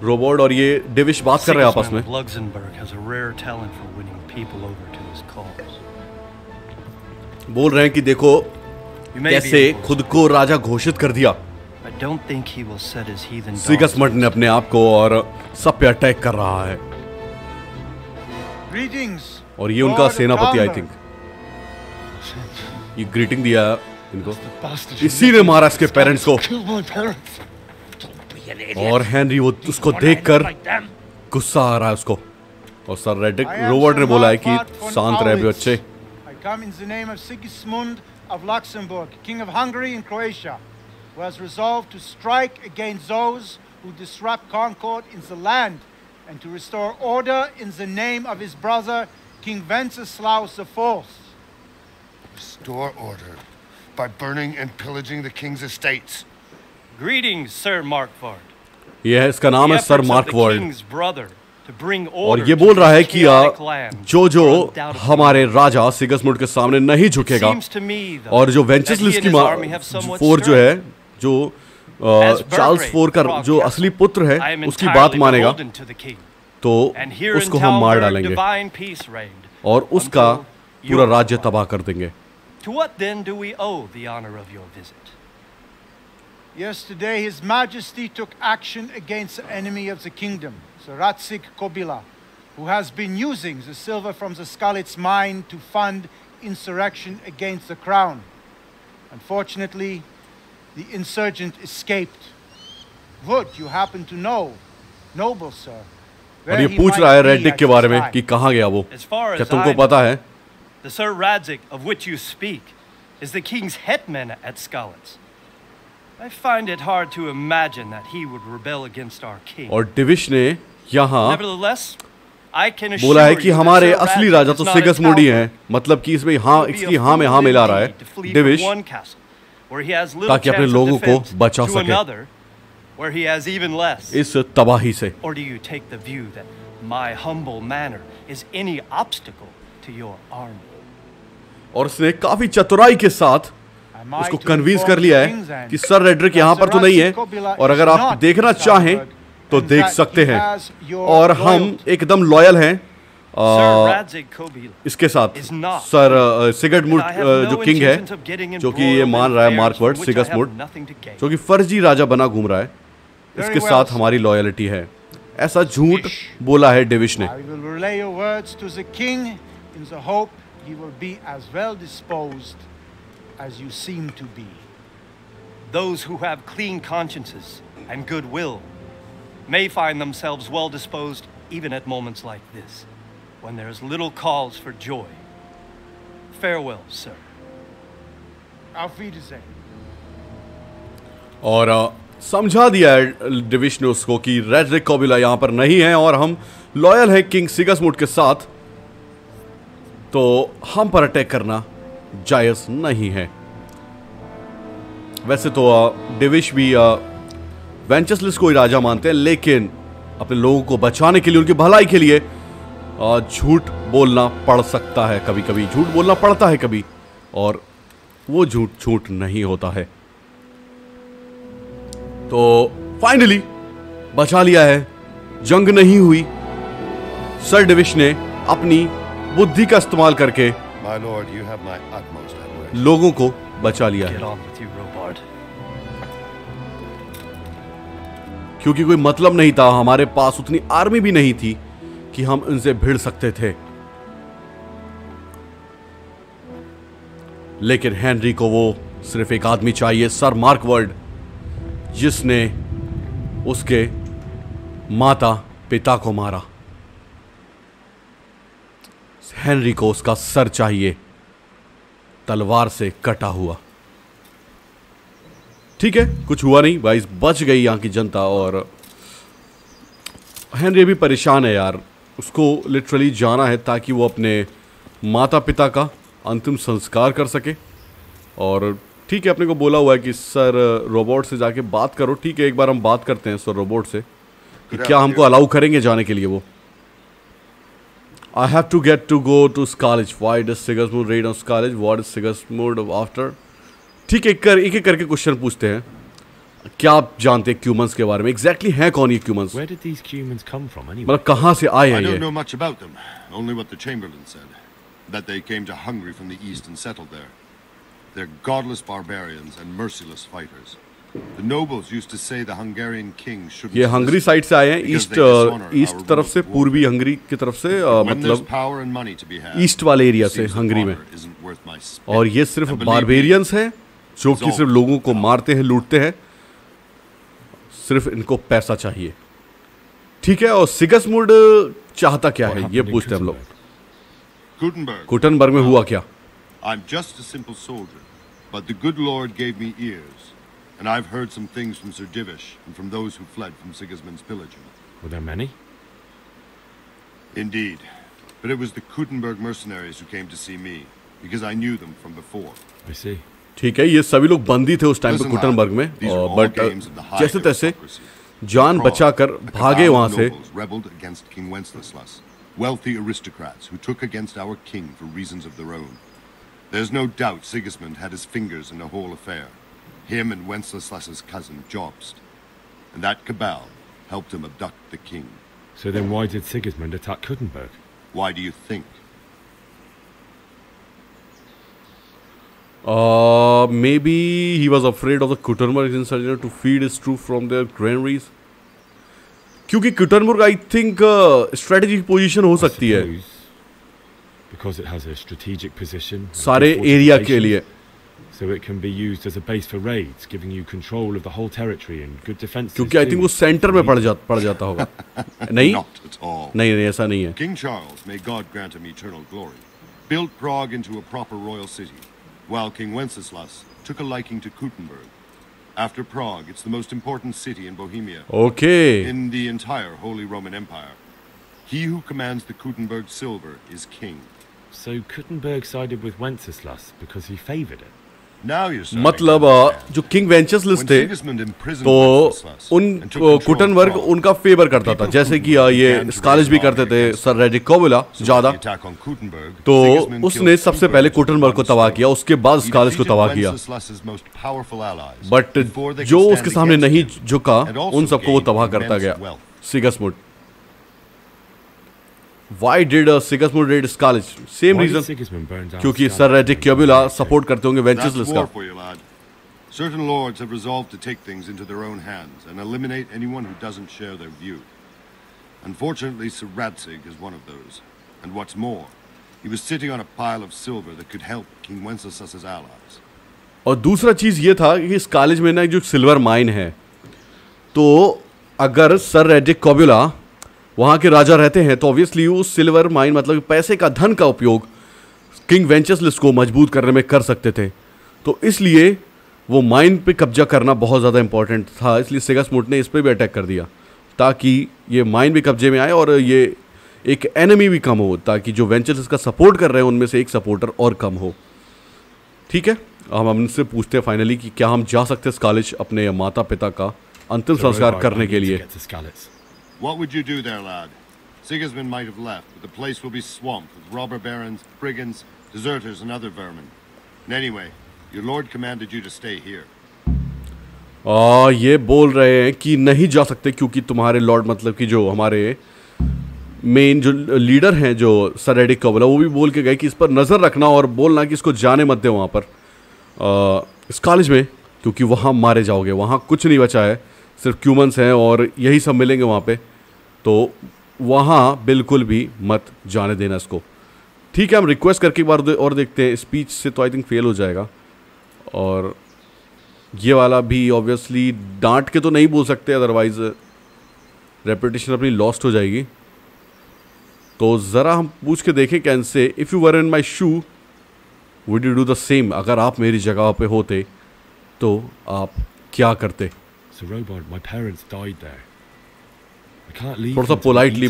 रोबर्ट और ये डिविश बात कर रहे हैं आपस में, बोल रहे हैं कि देखो कैसे खुद को राजा घोषित कर दिया सिगिस्मंड ने अपने आप को, और सब पे अटैक कर रहा है। और ये उनका सेनापति आई थिंक ये ग्रीटिंग दिया इनको, इसी ने मारा इसके पेरेंट्स को। और हेनरी वो उसको देखकर गुस्सा आ रहा है उसको, और सर रेडिक रोबर्ट ने बोला है कि शांत रहे भी अच्छे। I come in the name of Sigismund of Luxembourg, King of Hungary and Croatia, who has resolved to strike against those who disrupt concord in the land and to restore order in the name of his brother, King Wenceslas the Fourth. Restore order by burning and pillaging the king's estates. Greetings, Sir Markvard. Yeah, his name is Sir Markvard. King's brother. और ये बोल रहा है कि जो जो हमारे राजा सिगस्मुंड के सामने नहीं झुकेगा, और जो वेंचेस्लस की फोर जो है, जो चार्ल्स फोर का जो असली पुत्र है, उसकी बात मानेगा तो उसको हम मार डालेंगे और उसका पूरा राज्य तबाह कर देंगे। Yesterday his majesty took action against the enemy of the kingdom, Sir Radzig Kobyla, who has been using the silver from the Skalitz mine to fund insurrection against the crown. Unfortunately, the insurgent escaped. Would you happen to know, noble sir, where he might be at this time? As far as I know, the Sir Radzig of which you speak is the king's hetman at Skalitz. I find it hard to imagine that he would rebel against our king. और डिविश ने यहाँ बोला है कि हमारे असली राजा तो सिगस्मुंड ही हैं, मतलब कि इसमें हाँ इसकी हाँ में हाँ मिला रहा है डिविश, ताकि अपने लोगों को बचा सके इस तबाही से। Or do you take the view that my humble manner is any obstacle to your army? और उसने काफी चतुराई के साथ उसको कन्विंस कर लिया है कि सर रेड्रिक यहाँ पर तो नहीं है, और अगर आप देखना चाहें तो देख सकते हैं, और हम एकदम लॉयल हैं आ, इसके साथ सर सिगस्मुंड जो किंग है, जो कि ये मान रहा है मार्कवर्ड सिगस्मुंड जो कि फर्जी राजा बना घूम रहा है, इसके साथ हमारी लॉयलिटी है, ऐसा झूठ बोला है डिविश ने। As you seem to be, those who have clean consciences and good will may find themselves well disposed even at moments like this, when there is little cause for joy. Farewell, sir. Auf Wiedersehen. और समझा दिया है डिविश ने उसको कि रेड्रिक कोबिला यहाँ पर नहीं है और हम लॉयल हैं किंग सिगस्मुंड के साथ, तो हम पर अटैक करना जायज नहीं है। वैसे तो डिविश भी वेंचेस्लस को ही राजा मानते हैं, लेकिन अपने लोगों को बचाने के लिए, उनकी भलाई के लिए झूठ बोलना पड़ सकता है, कभी कभी झूठ बोलना पड़ता है कभी, और वो झूठ झूठ नहीं होता है। तो फाइनली बचा लिया है, जंग नहीं हुई। सर डिविश ने अपनी बुद्धि का इस्तेमाल करके My lord, you have my utmost admiration. लोगों को बचा लिया है, क्योंकि कोई मतलब नहीं था, हमारे पास उतनी आर्मी भी नहीं थी कि हम उनसे भिड़ सकते थे। लेकिन हेनरी को वो सिर्फ एक आदमी चाहिए, सर मार्कवर्ड, जिसने उसके माता पिता को मारा। हेनरी को उसका सर चाहिए, तलवार से कटा हुआ। ठीक है, कुछ हुआ नहीं भाई, बच गई यहाँ की जनता, और हेनरी भी परेशान है यार, उसको लिटरली जाना है ताकि वो अपने माता पिता का अंतिम संस्कार कर सके। और ठीक है, अपने को बोला हुआ है कि सर रॉबर्ट से जाके बात करो। ठीक है, एक बार हम बात करते हैं सर रॉबर्ट से कि क्या हमको अलाउ करेंगे जाने के लिए वो। I have to get to go to Skalitz. Why does Sigismund raid on Skalitz? What is Sigismund after? ठीक है, कर एक एक करके क्वेश्चन पूछते हैं। क्या आप जानते हैं क्यूमंस के बारे में? Exactly हैं कौन ये क्यूमंस? Where did these Cumans come from anyway? मतलब कहाँ से आए हैं ये? I don't know much about them. Only what the Chamberlain said, that they came to Hungary from the east and settled there. They're godless barbarians and merciless fighters. ये Hungary side से आए हैं, ईस्ट ईस्ट तरफ से, पूर्वी Hungary की तरफ से, मतलब ईस्ट वाले एरिया से हंगरी में। और ये सिर्फ बारबेरियंस हैं जो कि सिर्फ लोगों को मारते हैं, लूटते हैं, सिर्फ इनको पैसा चाहिए। ठीक है, और सिगिसमुंड चाहता क्या है ये पूछते हैं हम लोग। कुटनबर्ग में हुआ क्या? And I've heard some things from Sir Divish and from those who fled from Sigismund's pillaging. Were there many? Indeed, but it was the Kutenberg mercenaries who came to see me because I knew them from before. I see. ठीक है, ये सभी लोग बंदी थे उस time पे कुटनबर्ग में, बट जैसे तैसे जान बचाकर भागे वहाँ से। Rebelled against King Wenceslas, wealthy aristocrats who took against our king for reasons of their own. There's no doubt Sigismund had his fingers in the whole affair. Him and Wenceslas's cousin Jobst, and that cabal helped him abduct the king. So then why did Sigismund attack Kutenberg? Why do you think? Uh, maybe he was afraid of the Kutenberg insurgents to feed his troops from their granaries. Because Kutenberg, I think, uh, strategic position हो सकती है. Because it has a strategic position. सारे area के लिए. So it can be used as a base for raids, giving you control of the whole territory and good defenses. क्योंकि I think वो center में पड़ जाता पड़ जाता होगा। नहीं? नहीं नहीं ऐसा नहीं है। King Charles, may God grant him eternal glory, built Prague into a proper royal city, while King Wenceslas took a liking to Kutenberg. After Prague, it's the most important city in Bohemia. Okay. In the entire Holy Roman Empire, he who commands the Kutenberg silver is king. So Kutenberg sided with Wenceslas because he favored it. मतलब जो king वेंचेस्लस थे तो उन कुटनबर्ग उनका favour करता था, जैसे कि ये स्कालिच भी करते थे सर रेडिक कोबिला ज़्यादा। तो उसने सबसे पहले कुटनबर्ग को तबाह किया, उसके बाद स्कालिच को तबाह किया, बट जो उसके सामने नहीं झुका उन सबको वो तबाह करता गया। Sigismund, Why did uh, Sigismund raid Skalitz? Same Why reason. क्योंकि सर रैजिक कोबिला सपोर्ट करते होंगे वेंचेस्लस का। Certain lords have resolved to take things into their own hands and eliminate anyone who doesn't share their view. Unfortunately, Sir Radzig is one of those. And what's more, he was sitting on a pile of silver that could help King Wenceslas's allies. और दूसरा चीज ये था कि इस college में ना जो सिल्वर माइन है, तो अगर सर रैजिक कोबिला वहाँ के राजा रहते हैं तो ऑब्वियसली वो सिल्वर माइन मतलब पैसे का धन का उपयोग किंग वेंचेस्लस को मजबूत करने में कर सकते थे, तो इसलिए वो माइन पे कब्जा करना बहुत ज़्यादा इम्पोर्टेंट था, इसलिए सिगिसमुंड ने इस पर भी अटैक कर दिया ताकि ये माइन भी कब्जे में आए और ये एक एनिमी भी कम हो, ताकि जो वेंचेस्लस का सपोर्ट कर रहे हैं उनमें से एक सपोर्टर और कम हो। ठीक है, हम हमसे पूछते हैं फाइनली कि क्या हम जा सकते हैं स्कालिच अपने माता पिता का अंतिम संस्कार करने के लिए। What would you do there, lad? Sigismund might have left, but the place will be swamped with robber barons, brigands, deserters, and other vermin. And anyway, your lord commanded you to stay here. आ, ये बोल रहे हैं कि नहीं जा सकते क्योंकि तुम्हारे लॉर्ड मतलब कि जो हमारे मेन जो लीडर हैं जो सर रैजिग कोबिला, वो भी बोल के गए कि इस पर नज़र रखना और बोलना कि इसको जाने मत दे वहाँ पर आ, इस कॉलेज में, क्योंकि वहाँ मारे जाओगे, वहाँ कुछ नहीं बचा है, सिर्फ क्यूमन्स हैं और यही सब मिलेंगे वहाँ पे, तो वहाँ बिल्कुल भी मत जाने देना इसको। ठीक है, हम रिक्वेस्ट करके एक बार और देखते हैं। स्पीच से तो आई थिंक फेल हो जाएगा, और ये वाला भी ऑब्वियसली डांट के तो नहीं बोल सकते, अदरवाइज रेपुटेशन अपनी लॉस्ट हो जाएगी। तो ज़रा हम पूछ के देखें कैन से, if you were in my shoe would you do the same, अगर आप मेरी जगह पे होते तो आप क्या करते। Sir Robert, my parents died there. I can't leave. थोड़ा सा पोलाइटली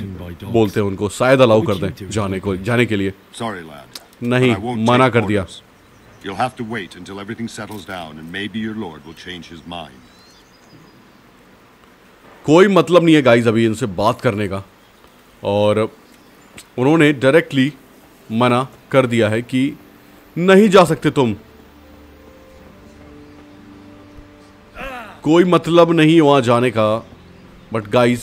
बोलते हैं उनको, शायद अलाउ कर दें जाने को, जाने के लिए। Sorry lad. नहीं, मना कर दिया। You'll have to wait until everything settles down and maybe your lord will change his mind. कोई मतलब नहीं है गाइस अभी इनसे बात करने का, और उन्होंने डायरेक्टली मना कर दिया है कि नहीं जा सकते तुम, कोई मतलब नहीं वहाँ जाने का। But guys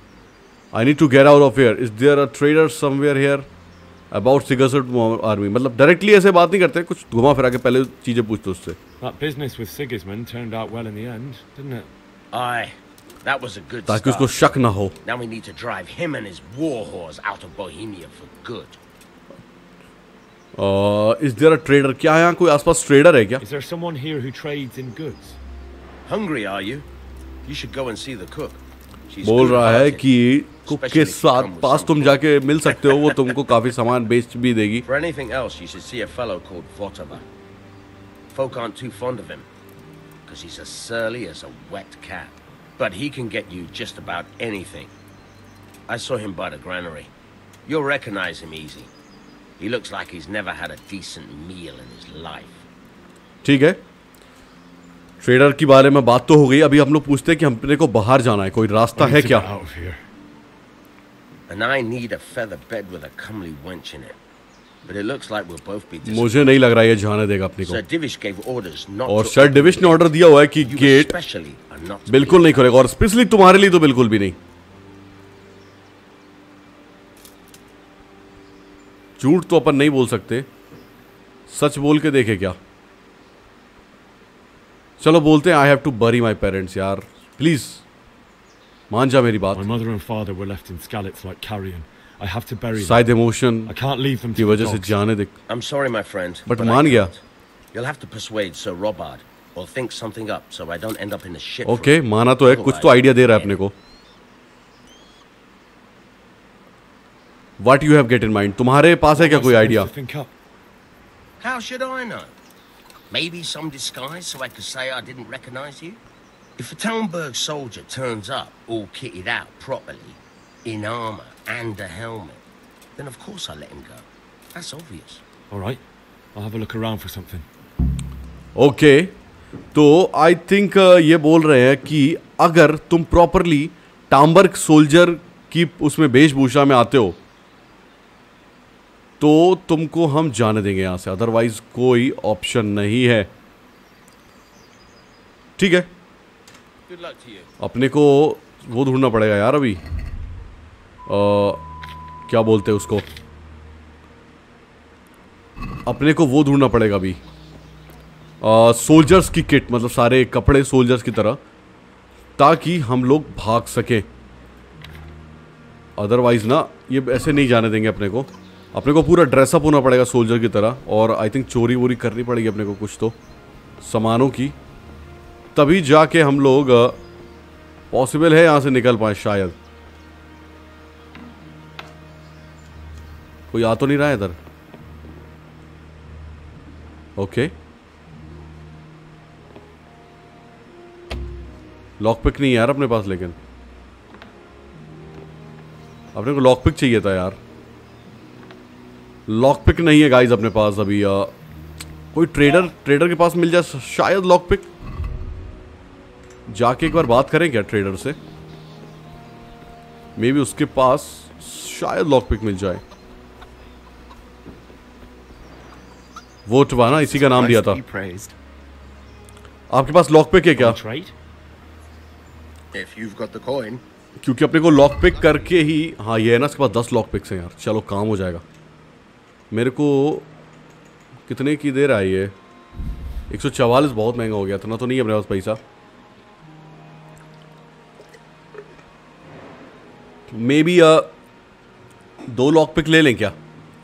I need to get out of here. Is there a trader somewhere here about Sigismund army. मतलब डायरेक्टली ऐसे बात नहीं करते, कुछ घुमा फिरा के पहले चीजें पूछते उससे। ताकि उसको शक ना हो। इज देयर अ ट्रेडर, क्या यहाँ कोई आसपास ट्रेडर है क्या? Hungry are you? You should go and see the cook. बोल रहा है कि कुक के साथ पास तुम जाके मिल सकते हो, वो तुमको काफी सामान बेच भी देगी। For anything else, you should see a fellow called Votaba. Folk aren't too fond of him because he's as surly as a wet cat, but he can get you just about anything. I saw him by the granary. You'll recognize him easy. He looks like he's never had a decent meal in his life. ठीक है, trader के बारे में बात तो हो गई। अभी हम लोग पूछते हैं कि हमने को बाहर जाना है, कोई रास्ता है क्या? मुझे नहीं लग रहा ये जाने देगा अपने को। और सर डिविश ने ऑर्डर दिया हुआ है कि गेट बिल्कुल नहीं खोलेगा, और स्पेशली तुम्हारे लिए तो बिल्कुल भी नहीं। झूठ तो अपन नहीं बोल सकते, सच बोल के देखे क्या। चलो बोलते हैं I have to bury my parents. यार प्लीज मान जा मेरी बात। साइड इमोशन की वजह से जाने दे। I'm sorry my friend, but मान गया। You'll have to persuade Sir Robert or think something up so I don't end up in a shit. Okay माना तो है, कुछ तो आइडिया दे रहा है अपने को। What you have get in mind? तुम्हारे पास है क्या कोई idea? How should I know? Maybe some disguise so I could say I didn't recognize you. If a Talmberg soldier turns up all kitted out properly, in armor and a helmet, then of course I let him go. That's obvious. All right, I'll have a look around for something. Okay, तो I think uh, ये बोल रहे हैं कि अगर तुम properly Talmberg soldier की उसमें वेशभूषा में आते हो तो तुमको हम जाने देंगे यहाँ से, अदरवाइज कोई ऑप्शन नहीं है। ठीक है, अपने को वो ढूंढना पड़ेगा यार। अभी आ, क्या बोलते हैं उसको, अपने को वो ढूंढना पड़ेगा अभी। सोल्जर्स की किट, मतलब सारे कपड़े सोल्जर्स की तरह, ताकि हम लोग भाग सकें। अदरवाइज ना ये ऐसे नहीं जाने देंगे अपने को। अपने को पूरा ड्रेसअप होना पड़ेगा सोल्जर की तरह, और आई थिंक चोरी वोरी करनी पड़ेगी अपने को कुछ तो सामानों की, तभी जाके हम लोग पॉसिबल है यहाँ से निकल पाए शायद। कोई आ तो नहीं रहा है इधर। ओके, लॉक पिक नहीं है यार अपने पास, लेकिन अपने को लॉक पिक चाहिए था यार। लॉक पिक नहीं है गाइज अपने पास अभी। आ, कोई ट्रेडर ट्रेडर के पास मिल जाए शायद लॉक पिक। जाके एक बार बात करें क्या ट्रेडर से, मे बी उसके पास शायद लॉक पिक मिल जाए। वोटवा ना, इसी का नाम दिया था। आपके पास लॉक पिक है क्या? क्योंकि अपने को लॉक पिक करके ही, हाँ ये है ना, इसके पास दस लॉक पिक्स हैं यार। चलो काम हो जाएगा। मेरे को कितने की दे रहा है ये? एक सौ चवालीस बहुत महंगा हो गया, इतना तो नहीं है मेरे पास पैसा। मे बी दो लॉक पिक ले लें क्या,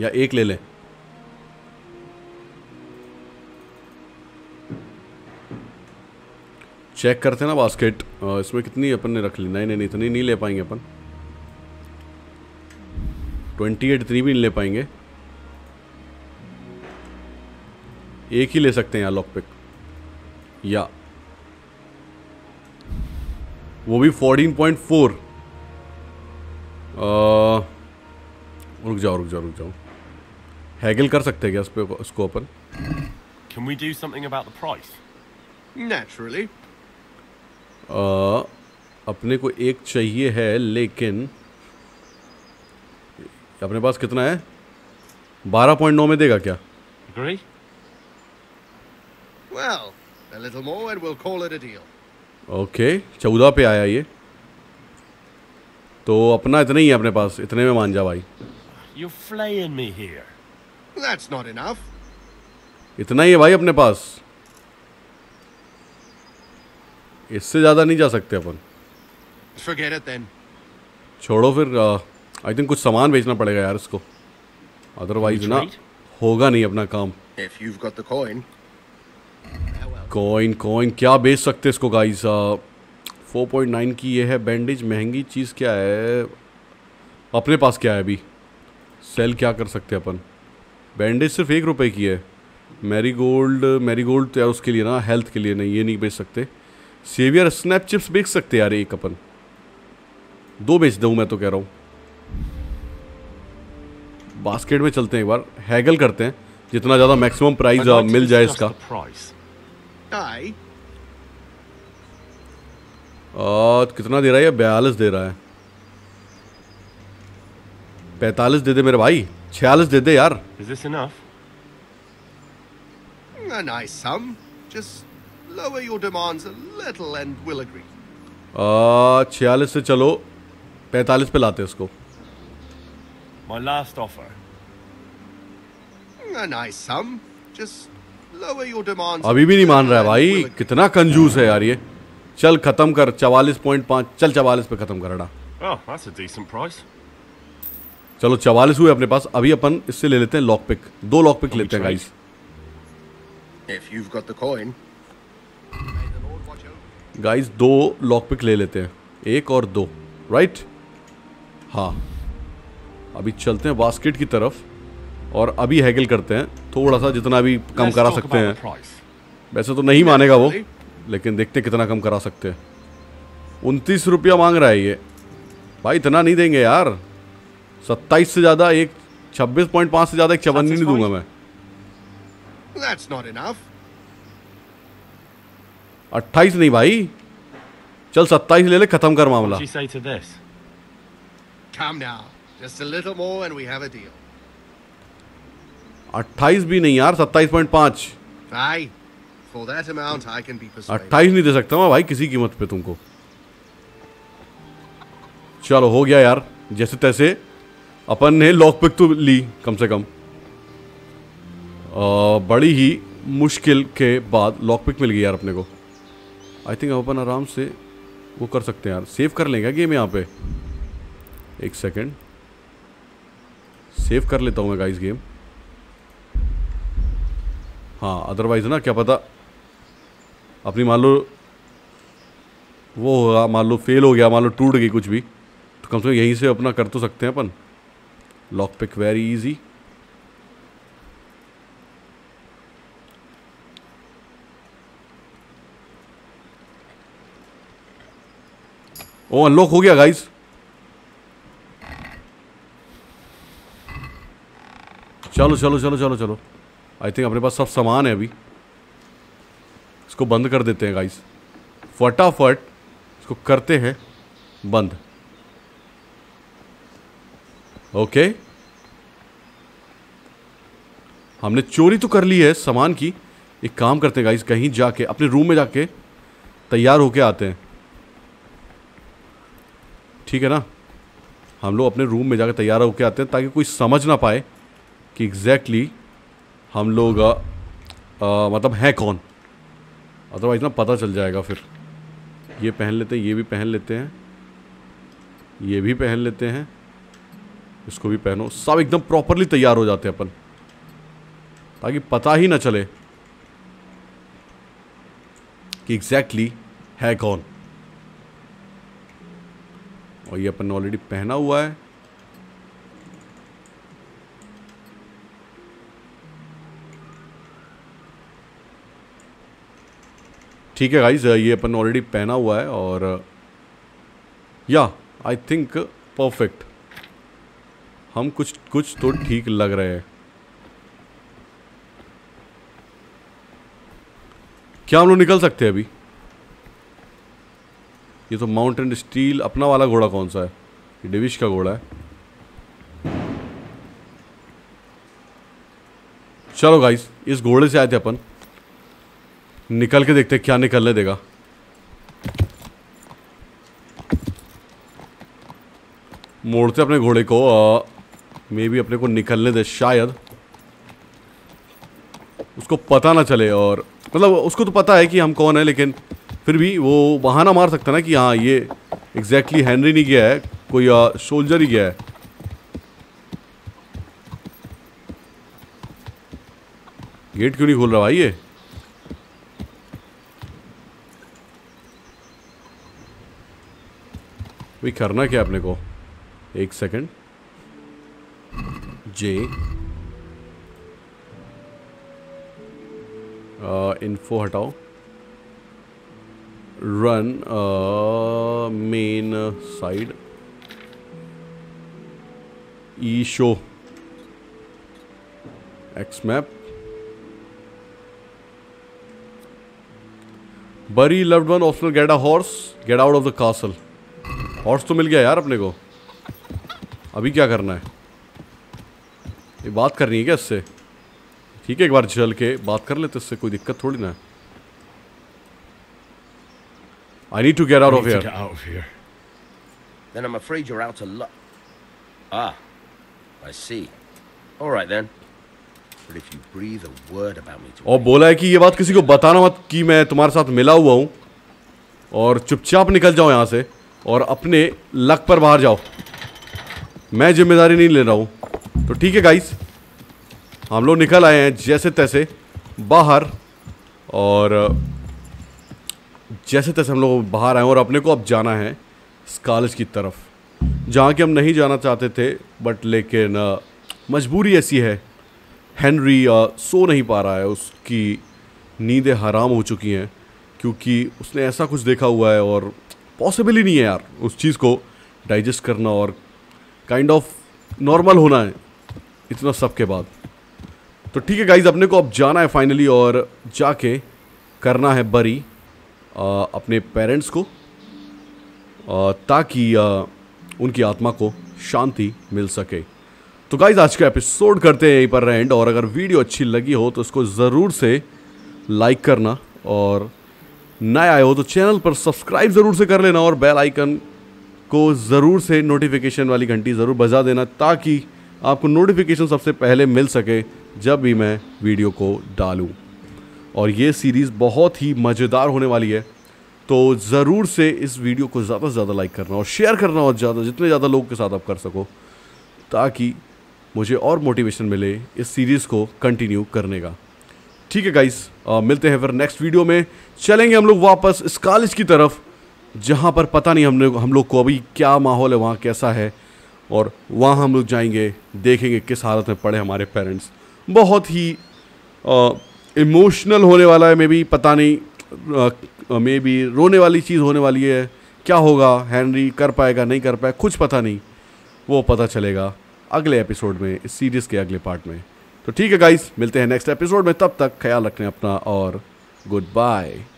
या एक ले लें? चेक करते हैं ना बास्केट, इसमें कितनी अपन ने रख ली। नहीं नहीं नहीं, इतनी नहीं ले पाएंगे अपन। ट्वेंटी एट इतनी भी नहीं ले पाएंगे, एक ही ले सकते हैं यार लॉक पिक, या वो भी फोर्टीन पॉइंट फोर। रुक जाओ रुक जाओ रुक जाओ हैगल कर सकते हैं क्या इस पे इसको अपन? Can we do something about the price? Naturally. आ, अपने को एक चाहिए है, लेकिन अपने पास कितना है? बारह पॉइंट नौ में देगा क्या? Agree? Well, a little more and we'll call it a deal. Okay, चौदह पे आया ये, तो अपना इतना ही है अपने पास, इतने में मान जा भाई। You're flaying me here. That's not enough. इतना ही है भाई अपने पास, इससे ज़्यादा नहीं जा सकते अपन। Forget it then. छोड़ो फिर, आई थिंक कुछ सामान बेचना पड़ेगा यार इसको, अदरवाइज ना होगा नहीं अपना काम। If you've got the coin. Coin coin क्या बेच सकते इसको गाइस? फोर पॉइंट नाइन की ये है बैंडेज, महंगी चीज़ क्या है अपने पास? क्या है अभी सेल क्या कर सकते हैं अपन? बैंडेज सिर्फ एक रुपए की है। मैरी गोल्ड, मैरी गोल्ड तो यार उसके लिए ना, हेल्थ के लिए नहीं, ये नहीं बेच सकते। सेवियर स्नैप चिप्स बेच सकते यार एक, अपन दो बेच दूँ मैं तो कह रहा हूँ। बास्केट में चलते हैं एक बार, हैगल करते हैं जितना ज़्यादा मैक्सिमम प्राइस मिल जाए इसका। आ, कितना दे रहा है ये? बयालीस दे रहा है। पैंतालीस दे दे मेरे भाई, छियालीस दे दे यार। Is this enough? A nice sum. Just lower your demands a little and we'll agree. आ, छियालीस से चलो पैंतालीस पे लाते इसको। My last offer. A nice sum. Just अभी भी नहीं मान रहा है भाई, कितना कंजूस है यार ये। चल खत्म कर, चवालीस पॉइंट पाँच, चल चवालीस पे खत्म कर डा। चलो चवालीस हुए अपने पास। अभी अपन इससे ले लेते हैं लॉक पिक, दो लॉक पिक लेते हैं गाइस। गाइस दो लॉक पिक ले लेते हैं, एक और दो, राइट? हाँ अभी चलते हैं बास्केट की तरफ और अभी हैगल करते हैं थोड़ा सा, जितना भी कम करा सकते हैं। वैसे तो नहीं मानेगा वो, लेकिन देखते कितना कम करा सकते हैं। उनतीस रुपया मांग रहा है ये भाई, इतना नहीं देंगे यार। सत्ताईस से ज़्यादा एक, छब्बीस पॉइंट पाँच से ज़्यादा एक चवन्नी नहीं दूंगा मैं। अट्ठाईस नहीं भाई, चल सत्ताईस ले ले, खत्म कर मामला। अट्ठाईस भी नहीं यार, सत्ताईस पॉइंट पाँच। अट्ठाईस नहीं दे सकता मैं भाई किसी कीमत पे तुमको। चलो हो गया यार, जैसे तैसे अपन ने लॉक पिक तो ली कम से कम। आ, बड़ी ही मुश्किल के बाद लॉक पिक मिल गई यार अपने को। आई थिंक अपन आराम से वो कर सकते हैं यार, सेव कर लेंगे गेम यहाँ पे। एक सेकेंड सेव कर लेता हूँ मैं गाइस गेम। हाँ अदरवाइज ना क्या पता अपनी, मान लो वो होगा, मान लो फेल हो गया, मान लो टूट गई कुछ भी, तो कम से कम यहीं से अपना कर तो सकते हैं अपन। Lock pick very easy. ओ अनलॉक हो गया गाइस। चलो चलो चलो चलो चलो, आई थिंक अपने पास सब सामान है अभी। इसको बंद कर देते हैं गाइस, फटाफट इसको करते हैं बंद। ओके हमने चोरी तो कर ली है सामान की। एक काम करते हैं गाइस, कहीं जाके अपने रूम में जाके तैयार होके आते हैं, ठीक है ना? हम लोग अपने रूम में जाके तैयार होके आते हैं, ताकि कोई समझ ना पाए कि एग्जैक्टली हम लोग आ, आ, मतलब है कौन। अदरवाइज ना पता चल जाएगा फिर। ये पहन लेते हैं, ये भी पहन लेते हैं, ये भी पहन लेते हैं, इसको भी पहनो। सब एकदम प्रॉपरली तैयार हो जाते हैं अपन, ताकि पता ही ना चले कि एग्जैक्टली है कौन। और ये अपन ने ऑलरेडी पहना हुआ है। ठीक है गाइज, ये अपन ऑलरेडी पहना हुआ है और या आई थिंक परफेक्ट, हम कुछ कुछ तो ठीक लग रहे हैं। क्या हम लोग निकल सकते हैं अभी? ये तो माउंटेन स्टील अपना वाला घोड़ा कौन सा है? ये डिविश का घोड़ा है। चलो गाइस, इस घोड़े से आए थे अपन, निकल के देखते हैं क्या निकलने देगा। मोड़ते अपने घोड़े को, मे बी अपने को निकलने दे, शायद उसको पता ना चले। और मतलब उसको तो पता है कि हम कौन है, लेकिन फिर भी वो बहाना मार सकता ना कि हाँ ये एग्जैक्टली हेनरी नहीं गया है, कोई सोल्जर ही गया है। गेट क्यों नहीं खोल रहा भाई ये? भाई करना क्या अपने को? एक सेकंड, जे इन्फो हटाओ, run main side, E show X map. Bury loved one optional, get a horse, get out of the castle. Horse तो मिल गया यार अपने को, अभी क्या करना है? ये बात करनी है क्या इससे? ठीक है, एक बार चल के बात कर लेते इससे, कोई दिक्कत थोड़ी ना है। I need to get out of here. Then I'm afraid you're out of luck. Ah, I see. All right then. But if you breathe a word about me to. और बोला है कि ये बात किसी को बताना मत कि मैं तुम्हारे साथ मिला हुआ हूँ, और चुपचाप निकल जाओ यहाँ से और अपने लक पर बाहर जाओ, मैं जिम्मेदारी नहीं ले रहा हूँ। तो ठीक है गाइस, हम लोग निकल आए हैं जैसे तैसे बाहर, और जैसे तैसे हम लोग बाहर आए हैं, और अपने को अब जाना है स्कालिच की तरफ, जहाँ कि हम नहीं जाना चाहते थे, बट लेकिन मजबूरी ऐसी है। हेनरी सो नहीं पा रहा है, उसकी नींदें हराम हो चुकी हैं, क्योंकि उसने ऐसा कुछ देखा हुआ है और पॉसिबल ही नहीं है यार उस चीज़ को डाइजेस्ट करना और काइंड ऑफ नॉर्मल होना है इतना सब के बाद। तो ठीक है गाइज, अपने को अब जाना है फाइनली, और जाके करना है बरी आ, अपने पेरेंट्स को, आ, ताकि आ, उनकी आत्मा को शांति मिल सके। तो गाइज आज का एपिसोड करते हैं यहीं पर एंड, और अगर वीडियो अच्छी लगी हो तो इसको ज़रूर से लाइक करना, और नए आए हो तो चैनल पर सब्सक्राइब ज़रूर से कर लेना, और बेल आइकन को ज़रूर से नोटिफिकेशन वाली घंटी ज़रूर बजा देना, ताकि आपको नोटिफिकेशन सबसे पहले मिल सके जब भी मैं वीडियो को डालूं। और ये सीरीज़ बहुत ही मज़ेदार होने वाली है, तो ज़रूर से इस वीडियो को ज़्यादा से ज़्यादा लाइक करना और शेयर करना, और ज़्यादा जितने ज़्यादा लोगों के साथ आप कर सको, ताकि मुझे और मोटिवेशन मिले इस सीरीज़ को कंटिन्यू करने का। ठीक है गाइस, मिलते हैं फिर नेक्स्ट वीडियो में। चलेंगे हम लोग वापस स्कालिच की तरफ, जहाँ पर पता नहीं हमने हम लोग को अभी क्या माहौल है वहाँ, कैसा है, और वहाँ हम लोग जाएंगे, देखेंगे किस हालत में पड़े हमारे पेरेंट्स। बहुत ही इमोशनल होने वाला है, मे बी पता नहीं, मे बी रोने वाली चीज़ होने वाली है। क्या होगा, हेनरी कर पाएगा नहीं कर पाएगा, कुछ पता नहीं, वो पता चलेगा अगले एपिसोड में, इस सीरीज़ के अगले पार्ट में। तो ठीक है गाइस, मिलते हैं नेक्स्ट एपिसोड में, तब तक ख्याल रखना अपना, और गुड बाय।